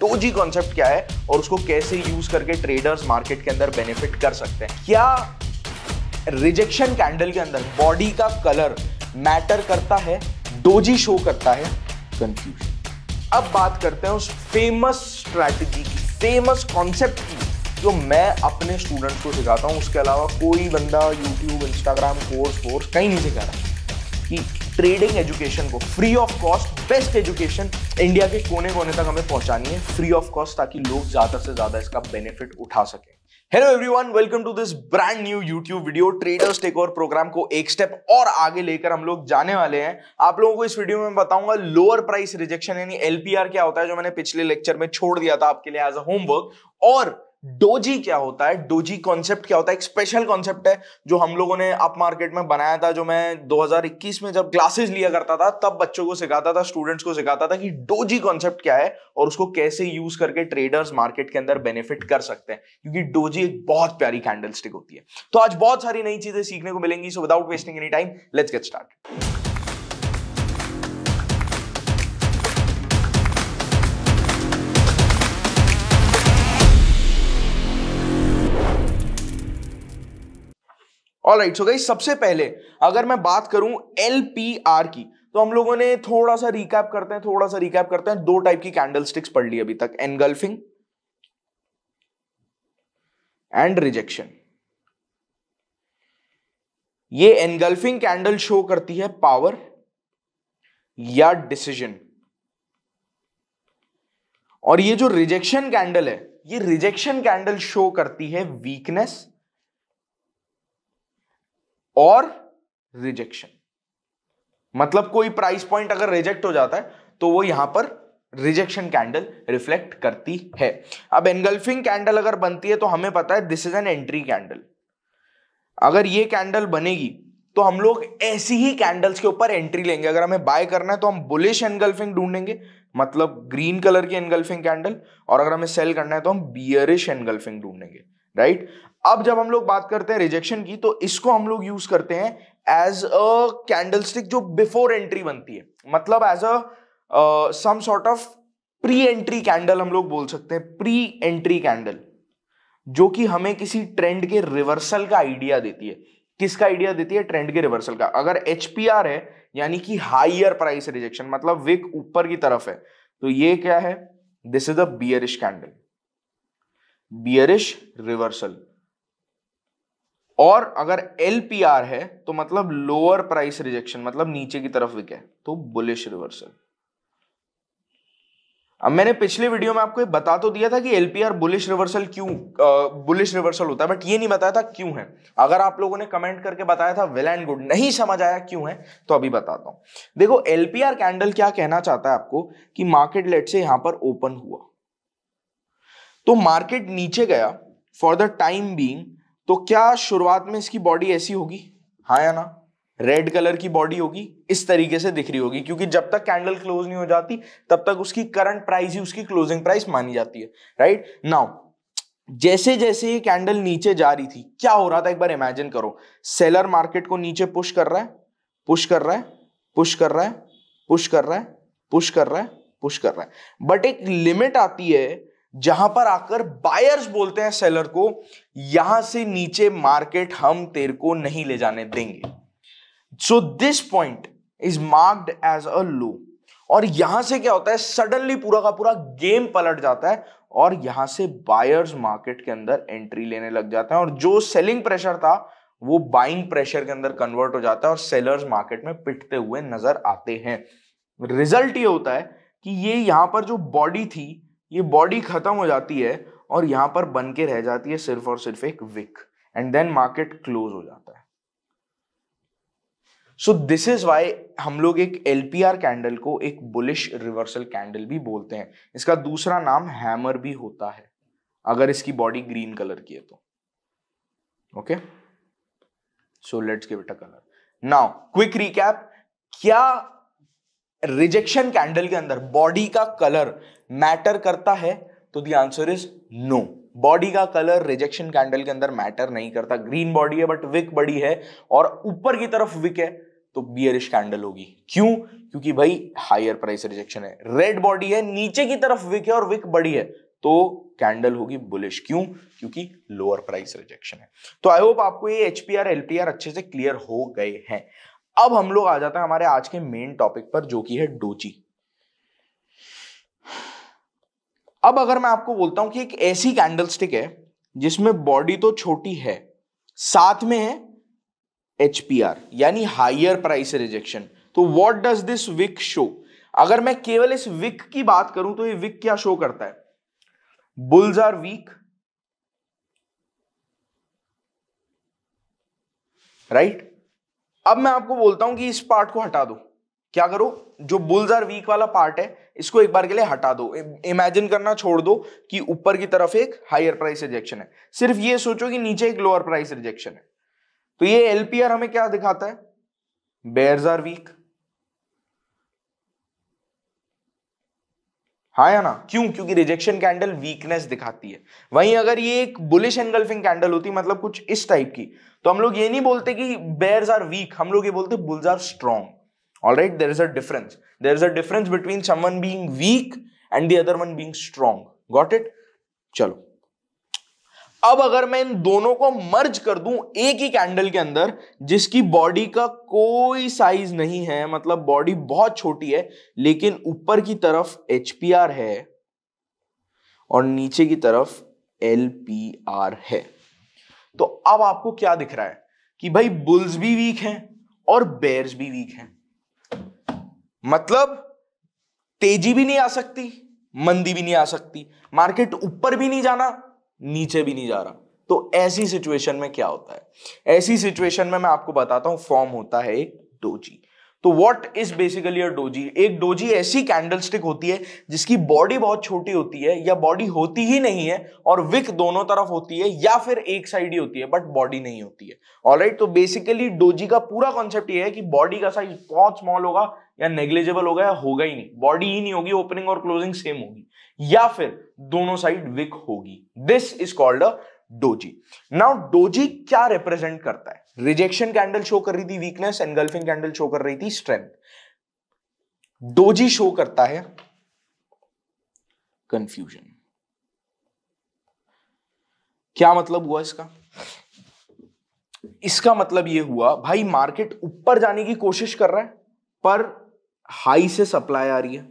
Doji concept क्या है और उसको कैसे यूज करके ट्रेडर्स मार्केट के अंदर बेनिफिट कर सकते हैं। क्या रिजेक्शन कैंडल के अंदर बॉडी का कलर मैटर करता है? डोजी शो करता है कंफ्यूजन। अब बात करते हैं उस फेमस स्ट्रैटेजी की, फेमस कॉन्सेप्ट की, जो मैं अपने स्टूडेंट्स को सिखाता हूं। उसके अलावा कोई बंदा यूट्यूब, इंस्टाग्राम, कोर्स कहीं नहीं सिखा रहा कि ट्रेडिंग एजुकेशन को free of cost, best education India के कोने कोने तक हमें पहुंचानी है फ्री ऑफ कॉस्ट, ताकि लोग ज्यादा से ज्यादा इसका बेनिफिट उठा सकें। Hello everyone, welcome to this brand new YouTube video. Traders takeover programme को एक स्टेप और आगे लेकर हम लोग जाने वाले हैं। आप लोगों को इस वीडियो में बताऊंगा लोअर प्राइस रिजेक्शन यानी एलपीआर क्या होता है, जो मैंने पिछले लेक्चर में छोड़ दिया था आपके लिए एज अ होमवर्क, और डोजी क्या होता है, डोजी कॉन्सेप्ट क्या होता है। एक स्पेशल कॉन्सेप्ट है जो हम लोगों ने अप मार्केट में बनाया था, जो मैं 2021 में जब क्लासेस लिया करता था तब बच्चों को सिखाता था, स्टूडेंट्स को सिखाता था कि डोजी कॉन्सेप्ट क्या है और उसको कैसे यूज करके ट्रेडर्स मार्केट के अंदर बेनिफिट कर सकते हैं, क्योंकि डोजी एक बहुत प्यारी कैंडल स्टिक होती है। तो आज बहुत सारी नई चीजें सीखने को मिलेंगी, so without wasting any time let's get start. Alright, so guys, सबसे पहले अगर मैं बात करूं LPR की, तो हम लोगों ने थोड़ा सा रिकैप करते हैं। दो टाइप की कैंडलस्टिक्स पढ़ ली अभी तक, एनगल्फिंग एंड रिजेक्शन। ये एनगल्फिंग कैंडल शो करती है पावर या डिसीजन, और ये जो रिजेक्शन कैंडल है, ये रिजेक्शन कैंडल शो करती है वीकनेस और रिजेक्शन। मतलब कोई प्राइस पॉइंट अगर रिजेक्ट हो जाता है तो वो यहां पर रिजेक्शन कैंडल रिफ्लेक्ट करती है। अब एनगल्फिंग कैंडल अगर बनती है तो हमें पता है this is an entry candle. अगर ये कैंडल बनेगी तो हम लोग ऐसी ही कैंडल्स के ऊपर एंट्री लेंगे। अगर हमें बाय करना है तो हम बुलिश एनगल्फिंग ढूंढेंगे, मतलब ग्रीन कलर की एनगल्फिंग कैंडल, और अगर हमें सेल करना है तो हम बियरिश एनगल्फिंग ढूंढेंगे, राइट। अब जब हम लोग बात करते हैं रिजेक्शन की, तो इसको हम लोग यूज करते हैं एज अ कैंडलस्टिक जो बिफोर एंट्री बनती है, मतलब as a some sort of pre entry candle हम लोग बोल सकते हैं। प्री एंट्री कैंडल जो कि हमें किसी ट्रेंड के रिवर्सल का आइडिया देती है। किसका आइडिया देती है? ट्रेंड के रिवर्सल का। अगर HPR है यानी कि हायर प्राइस रिजेक्शन, मतलब विक ऊपर की तरफ है, तो ये क्या है? This is a bearish candle, bearish reversal. और अगर LPR है तो मतलब लोअर प्राइस रिजेक्शन, मतलब नीचे की तरफ विक है, तो बुलिश रिवर्सल। अब मैंने पिछले वीडियो में आपको बता तो दिया था कि LPR बुलिश रिवर्सल क्यों, बुलिश रिवर्सल होता है, बट ये नहीं बताया था क्यों है। अगर आप लोगों ने कमेंट करके बताया था वेल एंड गुड, नहीं समझ आया क्यों है तो अभी बताता हूं। देखो, LPR कैंडल क्या कहना चाहता है आपको कि मार्केट लेट से यहां पर ओपन हुआ तो मार्केट नीचे गया फॉर द टाइम बीइंग, तो क्या शुरुआत में इसकी बॉडी ऐसी होगी? हाँ या ना? रेड कलर की बॉडी होगी, इस तरीके से दिख रही होगी, क्योंकि जब तक कैंडल क्लोज नहीं हो जाती तब तक उसकी करंट प्राइस ही उसकी क्लोजिंग प्राइस मानी जाती है, राइट। नाउ जैसे जैसे ये कैंडल नीचे जा रही थी, क्या हो रहा था एक बार इमेजिन करो। सेलर मार्केट को नीचे पुश कर रहा है, बट एक लिमिट आती है जहां पर आकर बायर्स बोलते हैं सेलर को, यहां से नीचे मार्केट हम तेरे को नहीं ले जाने देंगे। So this point is marked as a low, और यहां से क्या होता है? सडनली पूरा का पूरा गेम पलट जाता है और यहां से बायर्स मार्केट के अंदर एंट्री लेने लग जाते हैं, और जो सेलिंग प्रेशर था वो बाइंग प्रेशर के अंदर कन्वर्ट हो जाता है और सेलर्स मार्केट में पिटते हुए नजर आते हैं। रिजल्ट ये होता है कि ये यहां पर जो बॉडी थी, ये बॉडी खत्म हो जाती है और यहां पर बन के रह जाती है सिर्फ और सिर्फ एक wick, and then market close हो जाता है। सो दिस इज वाई हम लोग एक LPR कैंडल को एक बुलिश रिवर्सल कैंडल भी बोलते हैं। इसका दूसरा नाम हैमर भी होता है, अगर इसकी बॉडी ग्रीन कलर की है तो। Okay, so let's give it a colour. Now quick recap, क्या रिजेक्शन कैंडल के अंदर बॉडी का कलर मैटर करता है? तो the answer is no, body का कलर रिजेक्शन कैंडल के अंदर मैटर नहीं करता। ग्रीन बॉडी है बट विक बड़ी है और ऊपर की तरफ विक है, तो बियरिश कैंडल होगी। क्यों? क्योंकि भाई हायर प्राइस रिजेक्शन है, रेड बॉडी है, नीचे की तरफ विक है और विक बड़ी है, तो कैंडल होगी बुलिश। क्यों? क्योंकि लोअर प्राइस रिजेक्शन है। तो आई होप आपको ये एचपीआर एलपीआर अच्छे से क्लियर हो गए हैं। अब हम लोग आ जाते हैं हमारे आज के मेन टॉपिक पर, जो कि है डोजी। अब अगर मैं आपको बोलता हूं कि एक ऐसी कैंडलस्टिक है जिसमें बॉडी तो छोटी है, साथ में है HPR यानी हायर प्राइस रिजेक्शन, तो what does this wick show? अगर मैं केवल इस विक की बात करूं तो ये विक क्या शो करता है? Bulls are weak, right. अब मैं आपको बोलता हूं कि इस पार्ट को हटा दो, क्या करो? जो बुल्स आर वीक वाला पार्ट है इसको एक बार के लिए हटा दो, इमेजिन करना छोड़ दो कि ऊपर की तरफ एक हायर प्राइस रिजेक्शन है, सिर्फ ये सोचो कि नीचे एक लोअर प्राइस रिजेक्शन है। तो ये एलपीआर हमें क्या दिखाता है? बेयर्स आर वीक, हाँ या ना? क्यों? क्योंकि रिजेक्शन कैंडल वीकनेस दिखाती है। वहीं अगर ये एक बुलिश एनगल्फिंग कैंडल होती, मतलब कुछ इस टाइप की, तो हम लोग ये नहीं बोलते कि बेयर्स आर वीक, हम लोग ये बोलते bulls are strong. Alright, there is a difference, there is a difference between someone being weak and the other one being strong. Got it? चलो, अब अगर मैं इन दोनों को मर्ज कर दूं एक ही कैंडल के अंदर जिसकी बॉडी का कोई साइज नहीं है, मतलब बॉडी बहुत छोटी है, लेकिन ऊपर की तरफ एचपीआर है और नीचे की तरफ एलपीआर है, तो अब आपको क्या दिख रहा है कि भाई बुल्स भी वीक हैं और बेयर्स भी वीक हैं, मतलब तेजी भी नहीं आ सकती, मंदी भी नहीं आ सकती, मार्केट ऊपर भी नहीं जाना, नीचे भी नहीं जा रहा। तो ऐसी सिचुएशन में क्या होता है? ऐसी सिचुएशन में मैं आपको बताता हूं, फॉर्म होता है एक डोजी। तो what is basically a doji? एक डोजी ऐसी कैंडलस्टिक होती है जिसकी बॉडी बहुत छोटी होती है या बॉडी होती ही नहीं है, और विक दोनों तरफ होती है या फिर एक साइड ही होती है बट बॉडी नहीं होती है। ऑलराइट, तो बेसिकली डोजी का पूरा कॉन्सेप्ट ये है कि बॉडी का साइज बहुत स्मॉल होगा या नेग्लिजिबल होगा या होगा ही नहीं, बॉडी ही नहीं होगी, ओपनिंग और क्लोजिंग सेम होगी या फिर दोनों साइड विक होगी। This is called a doji. Now doji क्या रिप्रेजेंट करता है? रिजेक्शन कैंडल शो कर रही थी वीकनेस, एनगल्फिंग कैंडल शो कर रही थी स्ट्रेंथ। डोजी शो करता है कंफ्यूजन। क्या मतलब हुआ इसका? इसका मतलब यह हुआ भाई मार्केट ऊपर जाने की कोशिश कर रहा है पर हाई से सप्लाई आ रही है,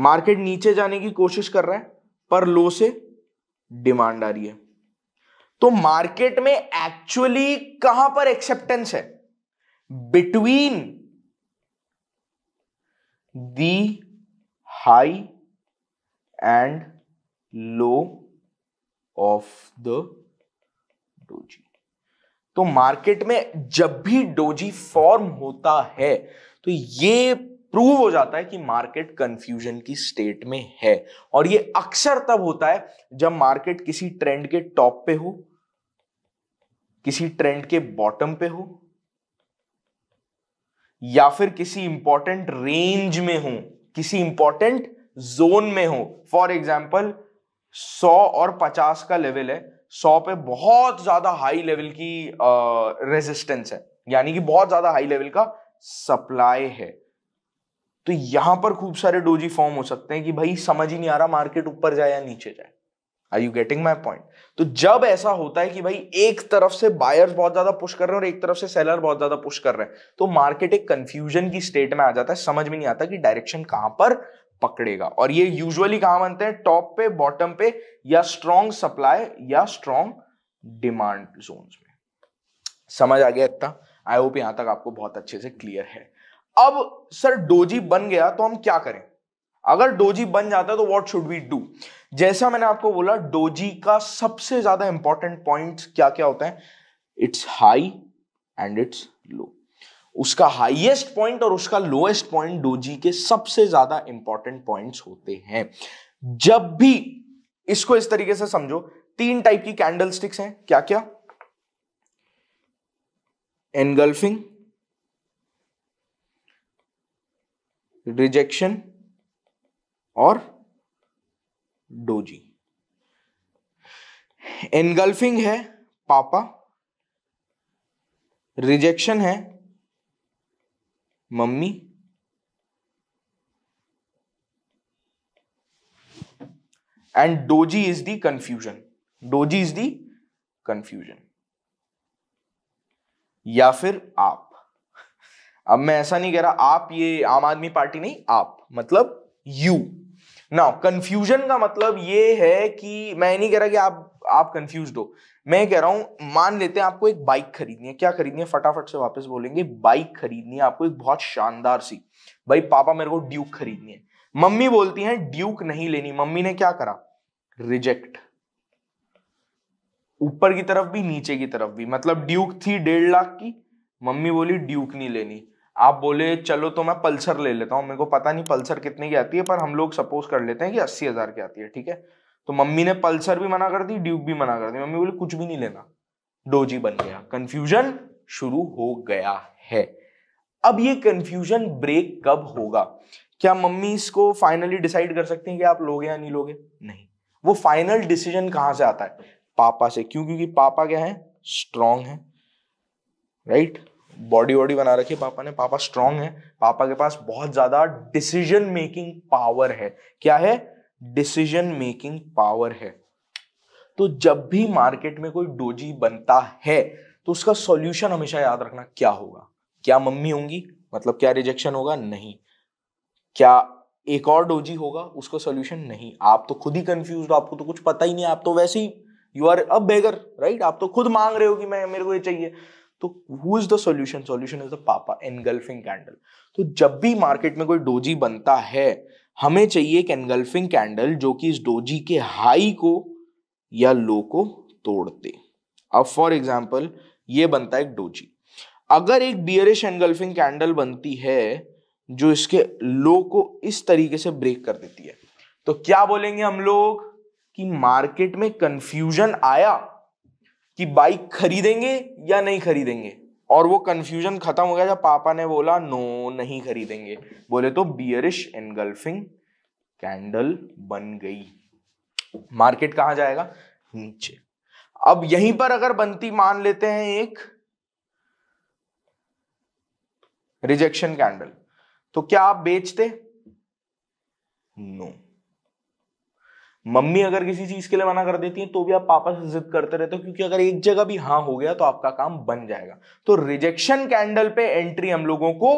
मार्केट नीचे जाने की कोशिश कर रहा है पर लो से डिमांड आ रही है। तो मार्केट में एक्चुअली कहां पर एक्सेप्टेंस है? Between the high and low of the doji. तो मार्केट में जब भी डोजी फॉर्म होता है तो ये प्रूव हो जाता है कि मार्केट कंफ्यूजन की स्टेट में है, और ये अक्सर तब होता है जब मार्केट किसी ट्रेंड के टॉप पे हो, किसी ट्रेंड के बॉटम पे हो, या फिर किसी इंपॉर्टेंट रेंज में हो, किसी इंपॉर्टेंट जोन में हो। फॉर एग्जाम्पल 100 और 50 का लेवल है, 100 पे बहुत ज्यादा हाई लेवल की रेजिस्टेंस है, यानी कि बहुत ज्यादा हाई लेवल का सप्लाई है, तो यहां पर खूब सारे डोजी फॉर्म हो सकते हैं कि भाई समझ ही नहीं आ रहा मार्केट ऊपर जाए या नीचे जाए। Are you getting my point? तो जब ऐसा होता है कि भाई एक तरफ से बायर्स बहुत ज्यादा पुश कर रहे हैं और एक तरफ से सेलर बहुत ज्यादा पुश कर रहे हैं, तो मार्केट एक कंफ्यूजन की स्टेट में आ जाता है, समझ में नहीं आता कि डायरेक्शन कहां पर पकड़ेगा। और ये यूजुअली कहां बनते हैं? टॉप पे, बॉटम पे, या स्ट्रॉन्ग सप्लाई या स्ट्रॉन्ग डिमांड जोन में। समझ आ गया इतना? आई होप यहां तक आपको बहुत अच्छे से क्लियर है। अब सर डोजी बन गया तो हम क्या करें? अगर डोजी बन जाता है तो व्हाट शुड वी डू? जैसा मैंने आपको बोला, डोजी का सबसे ज्यादा इंपॉर्टेंट पॉइंट क्या क्या होता है? It's high and it's low. उसका हाईएस्ट पॉइंट और उसका लोएस्ट पॉइंट डोजी के सबसे ज्यादा इंपॉर्टेंट पॉइंट्स होते हैं। जब भी इसको इस तरीके से समझो, तीन टाइप की कैंडलस्टिक्स हैं। क्या क्या? एनगल्फिंग, रिजेक्शन और डोजी। एनगल्फिंग है पापा, रिजेक्शन है मम्मी, and doji is the confusion, doji is the confusion, या फिर आप। अब मैं ऐसा नहीं कह रहा आप ये आम आदमी पार्टी नहीं, आप मतलब यू। नाउ कंफ्यूजन का मतलब ये है कि मैं नहीं कह रहा कि आप कंफ्यूज्ड हो, मैं कह रहा हूं मान लेते हैं आपको एक बाइक खरीदनी है। क्या खरीदनी है फटाफट से वापस बोलेंगे, बाइक खरीदनी है आपको एक बहुत शानदार सी। भाई पापा मेरे को ड्यूक खरीदनी है, मम्मी बोलती हैं ड्यूक नहीं लेनी। मम्मी ने क्या करा, रिजेक्ट, ऊपर की तरफ भी नीचे की तरफ भी। मतलब ड्यूक थी 1.5 लाख की, मम्मी बोली ड्यूक नहीं लेनी। आप बोले चलो तो मैं पल्सर ले लेता हूं, मेरे को पता नहीं पल्सर कितने की आती है, पर हम लोग सपोज कर लेते हैं कि 80,000 की आती है, ठीक है। तो मम्मी ने पल्सर भी मना कर दी, ड्यूक भी मना कर दी, मम्मी बोली कुछ भी नहीं लेना, डोजी बन गया, कंफ्यूजन शुरू हो गया है। अब ये कंफ्यूजन ब्रेक कब होगा? क्या मम्मी इसको फाइनली डिसाइड कर सकती हैं कि आप लोगे या नहीं लोगे? नहीं, वो फाइनल डिसीजन कहां से आता है? पापा से। क्यों? क्योंकि पापा क्या है, स्ट्रॉन्ग है, राइट? बॉडी वॉडी बना रखी है पापा ने, पापा स्ट्रॉन्ग है, पापा के पास बहुत ज्यादा डिसीजन मेकिंग पावर है। क्या है? डिसीजन मेकिंग पावर है। तो जब भी मार्केट में कोई डोजी बनता है तो उसका सॉल्यूशन हमेशा याद रखना क्या होगा। क्या मम्मी होंगी, मतलब क्या रिजेक्शन होगा? नहीं। क्या एक और डोजी होगा? उसका सॉल्यूशन नहीं। आप तो खुद ही कंफ्यूज हो, आपको तो कुछ पता ही नहीं, आप तो वैसे ही you are a beggar, right? आप तो खुद मांग रहे हो कि मैं, मेरे को ये चाहिए। तो who is the solution? Solution is the पापा, एनगल्फिंग कैंडल। तो जब भी मार्केट में कोई डोजी बनता है हमें चाहिए एक एनगल्फिंग कैंडल जो कि इस डोजी के हाई को या लो को तोड़ दे। अब फॉर एग्जांपल ये बनता है एक डोजी, अगर एक बियरिश एनगल्फिंग कैंडल बनती है जो इसके लो को इस तरीके से ब्रेक कर देती है, तो क्या बोलेंगे हम लोग कि मार्केट में कंफ्यूजन आया कि बाइक खरीदेंगे या नहीं खरीदेंगे। और वो कंफ्यूजन खत्म हो गया जब पापा ने बोला नो नहीं खरीदेंगे, बोले तो बियरिश एनगल्फिंग कैंडल बन गई। मार्केट कहां जाएगा? नीचे। अब यहीं पर अगर बनती मान लेते हैं एक रिजेक्शन कैंडल, तो क्या आप बेचते? नो। मम्मी अगर किसी चीज के लिए मना कर देती है तो भी आप पापा से जिद करते रहते हो, क्योंकि अगर एक जगह भी हाँ हो गया तो आपका काम बन जाएगा। तो रिजेक्शन कैंडल पे एंट्री हम लोगों को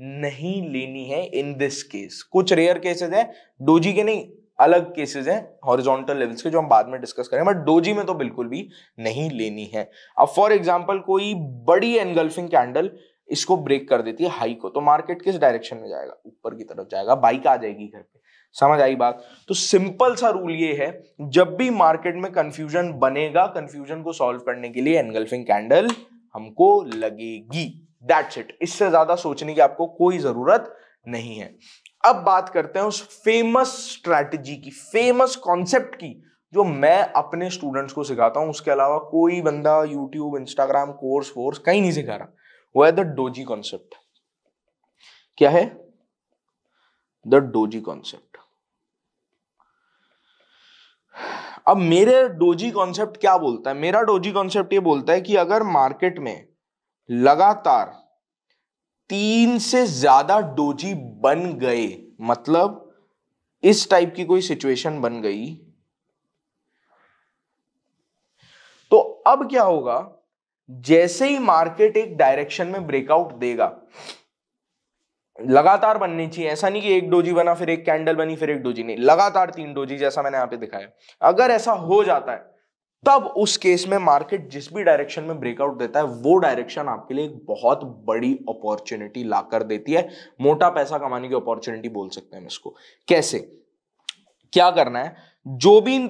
नहीं लेनी है इन दिस केस। कुछ रेयर केसेस हैं डोजी के, नहीं अलग केसेस हैं हॉरिजॉन्टल लेवल्स के जो हम बाद में डिस्कस करेंगे, बट डोजी में तो बिल्कुल भी नहीं लेनी है। अब फॉर एग्जाम्पल कोई बड़ी एनगल्फिंग कैंडल इसको ब्रेक कर देती है हाई को, तो मार्केट किस डायरेक्शन में जाएगा? ऊपर की तरफ जाएगा, बाइक आ जाएगी घर पे। समझ आई बात? तो सिंपल सा रूल ये है, जब भी मार्केट में कंफ्यूजन बनेगा कंफ्यूजन को सॉल्व करने के लिए एनगल्फिंग कैंडल हमको लगेगी। That's it. इससे ज्यादा सोचने की आपको कोई जरूरत नहीं है। अब बात करते हैं उस फेमस स्ट्रैटेजी की, फेमस कॉन्सेप्ट की, जो मैं अपने स्टूडेंट्स को सिखाता हूं। उसके अलावा कोई बंदा यूट्यूब, इंस्टाग्राम, कोर्स फोर्स कहीं नहीं सिखा रहा। वो है द डोजी कॉन्सेप्ट। क्या है द डोजी कॉन्सेप्ट? अब मेरे डोजी कॉन्सेप्ट क्या बोलता है? मेरा डोजी कॉन्सेप्ट ये बोलता है कि अगर मार्केट में लगातार 3 से ज्यादा डोजी बन गए, मतलब इस टाइप की कोई सिचुएशन बन गई, तो अब क्या होगा? जैसे ही मार्केट एक डायरेक्शन में ब्रेकआउट देगा, लगातार बननी चाहिए, ऐसा नहीं कि एक डोजी बना फिर एक कैंडल बनी फिर एक डोजी, नहीं, लगातार 3 डोजी, जैसा मैंने यहाँ पे दिखाया। अगर ऐसा हो जाता है तब उस केस में मार्केट जिस भी डायरेक्शन में ब्रेकआउट देता है वो डायरेक्शन आपके लिए एक बहुत बड़ी अपॉर्चुनिटी लाकर देती है। मोटा पैसा कमाने की अपॉर्चुनिटी बोल सकते हैं हम इसको। कैसे, क्या करना है? जो भी इन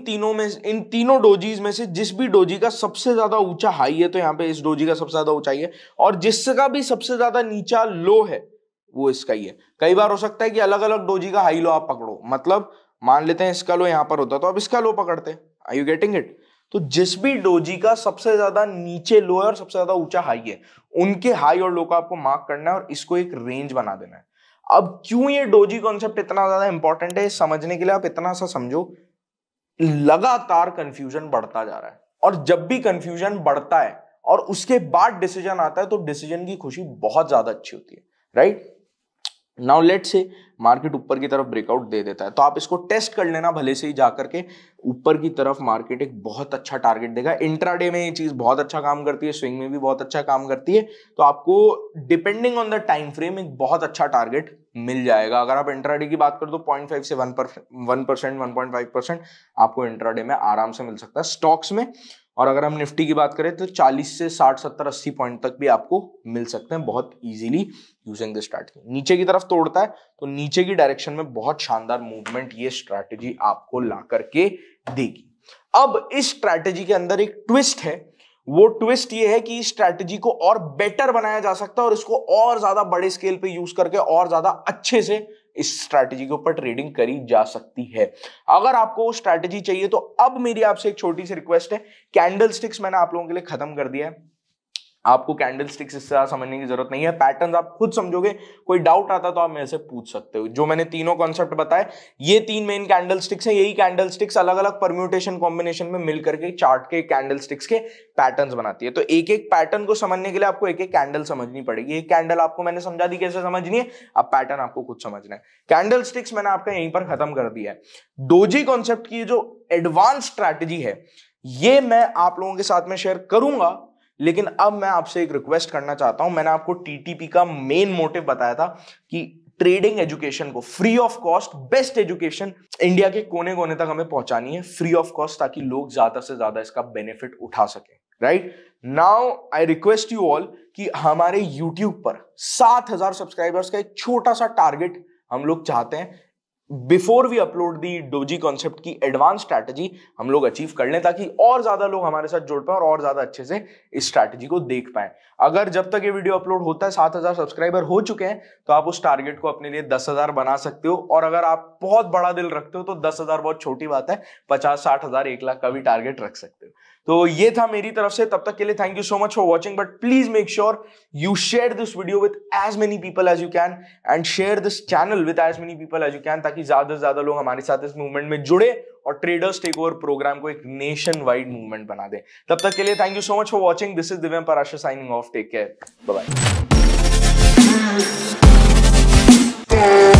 तीनों डोजीज में से जिस भी डोजी का सबसे ज्यादा ऊंचा हाई है, तो यहाँ पे इस डोजी का सबसे ज्यादा ऊंचाई है, और जिसका भी सबसे ज्यादा नीचा लो है वो इसका ही है। कई बार हो सकता है कि अलग अलग डोजी का हाई लो आप पकड़ो, मतलब मान लेते हैं इसका लो यहाँ पर होता तो अब इसका लो पकड़ते हैं। Are you getting it? तो जिस भी डोजी का सबसे ज्यादा नीचे लो है और सबसे ज्यादा ऊंचा हाई है, उनके हाई और लो का आपको मार्क करना है और इसको एक रेंज बना देना है। अब क्यों ये डोजी कॉन्सेप्ट इतना ज्यादा इंपॉर्टेंट है, समझने के लिए आप इतना सा समझो। लगातार कंफ्यूजन बढ़ता जा रहा है और जब भी कंफ्यूजन बढ़ता है और उसके बाद डिसीजन आता है तो डिसीजन की खुशी बहुत ज्यादा अच्छी होती है, right. Now let's say market ऊपर की तरफ ब्रेकआउट दे देता है तो आप इसको टेस्ट कर लेना, भले से ही जाकर के ऊपर की तरफ मार्केट एक बहुत अच्छा टारगेट देगा। इंट्राडे में ये चीज बहुत अच्छा काम करती है, स्विंग में भी बहुत अच्छा काम करती है, तो आपको depending on the time frame एक बहुत अच्छा टारगेट मिल जाएगा। अगर आप इंट्राडे की बात कर दो 0.5 से 1.5% आपको इंट्राडे में आराम से मिल सकता है स्टॉक्स में। और अगर हम निफ्टी की बात करें तो 40 से 60, 70, 80 पॉइंट तक भी आपको मिल सकते हैं बहुत इजीली यूजिंग दिस स्ट्रैटेजी। नीचे की तरफ तोड़ता है तो नीचे की डायरेक्शन में बहुत शानदार मूवमेंट ये स्ट्रैटेजी आपको ला करके देगी। अब इस स्ट्रैटेजी के अंदर एक ट्विस्ट है, वो ट्विस्ट ये है कि इस स्ट्रैटेजी को और बेटर बनाया जा सकता है और इसको और ज्यादा बड़े स्केल पे यूज करके और ज्यादा अच्छे से इस स्ट्रैटेजी के ऊपर ट्रेडिंग करी जा सकती है। अगर आपको स्ट्रैटेजी चाहिए तो अब मेरी आपसे एक छोटी सी रिक्वेस्ट है, कैंडलस्टिक्स मैंने आप लोगों के लिए खत्म कर दिया है, आपको कैंडलस्टिक्स इससे ज्यादा समझने की जरूरत नहीं है, पैटर्न्स आप खुद समझोगे। कोई डाउट आता तो आप मेरे से पूछ सकते हो। जो मैंने तीनों कॉन्सेप्ट बताए, ये तीन मेन कैंडलस्टिक्स हैं, यही कैंडलस्टिक्स अलग अलग परम्यूटेशन कॉम्बिनेशन में मिल करके चार्ट के कैंडलस्टिक्स के पैटर्न्स बनाती है। तो एक एक पैटर्न को समझने के लिए आपको एक एक कैंडल समझनी पड़ेगी। एक कैंडल आपको मैंने समझा दी कैसे समझनी है, अब पैटर्न आपको खुद समझना है। कैंडलस्टिक्स मैंने आपका यहीं पर खत्म कर दिया है। डोजी कॉन्सेप्ट की जो एडवांस स्ट्रैटेजी है ये मैं आप लोगों के साथ में शेयर करूंगा, लेकिन अब मैं आपसे एक रिक्वेस्ट करना चाहता हूं। मैंने आपको टीटीपी का मेन मोटिव बताया था कि ट्रेडिंग एजुकेशन को free of cost best education India के कोने कोने तक हमें पहुंचानी है फ्री ऑफ कॉस्ट, ताकि लोग ज्यादा से ज्यादा इसका बेनिफिट उठा सकें, right. Now I request you all कि हमारे यूट्यूब पर 7000 सब्सक्राइबर्स का एक छोटा सा टारगेट हम लोग चाहते हैं before we upload the doji concept की एडवांस स्ट्रैटेजी हम लोग अचीव कर लें, ताकि और ज्यादा लोग हमारे साथ जुड़ पाए और ज्यादा अच्छे से इस स्ट्रैटेजी को देख पाए। अगर जब तक ये वीडियो अपलोड होता है 7000 सब्सक्राइबर हो चुके हैं तो आप उस टारगेट को अपने लिए 10000 बना सकते हो। और अगर आप बहुत बड़ा दिल रखते हो तो 10000 बहुत छोटी बात है, 50, 60,000, 1 लाख का भी टारगेट रख सकते हो। तो ये था मेरी तरफ से, तब तक के लिए thank you so much for watching, but please make sure you share this video with as many people as you can and share this channel with as many people as you can, ताकि ज्यादा से ज्यादा लोग हमारे साथ इस movement में जुड़े और ट्रेडर्स टेकओवर प्रोग्राम को एक नेशन वाइड मूवमेंट बना दे। तब तक के लिए thank you so much for watching, this is Divyam Parashar signing off, take care, bye bye.